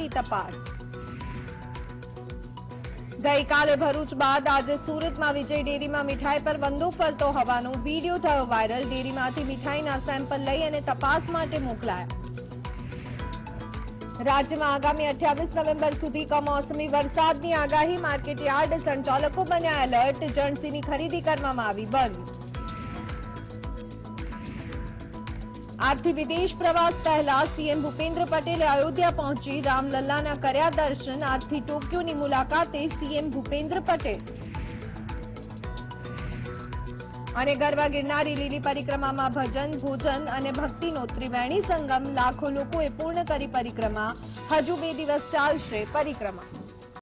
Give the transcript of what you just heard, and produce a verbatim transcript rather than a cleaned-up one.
સખ્તી તપાસ। ગઈકાલે ભરૂચ બાદ આજે સુરતમાં વિજય ડેરીમાં મીઠાઈ પર બંદો ફરતો હોવાનો વિડીયો થયો વાયરલ। ડેરીમાંથી મીઠાઈના સેમ્પલ લઈ અને તપાસ માટે મોકલાયા। राज्य में आगामी अठावीस नवंबर सुधी कमोसमी वरसाद की आगाही। मार्केट यार्ड संचालकों बन्या अलर्ट। जर्सी की खरीदी करवामां आवी बंद। आजथी विदेश प्रवास पहला सीएम भूपेन्द्र पटेल अयोध्या पहुंची। रामलला कर्या दर्शन। आजथी टोक्यो की मुलाकाते सीएम भूपेन्द्र पटेल। अने गरबा गिरनारी लीली परिक्रमा में भजन भोजन और भक्ति नो त्रिवेणी संगम। लाखों लोगों पूर्ण करी परिक्रमा। हजू बे दिवस चालशे परिक्रमा।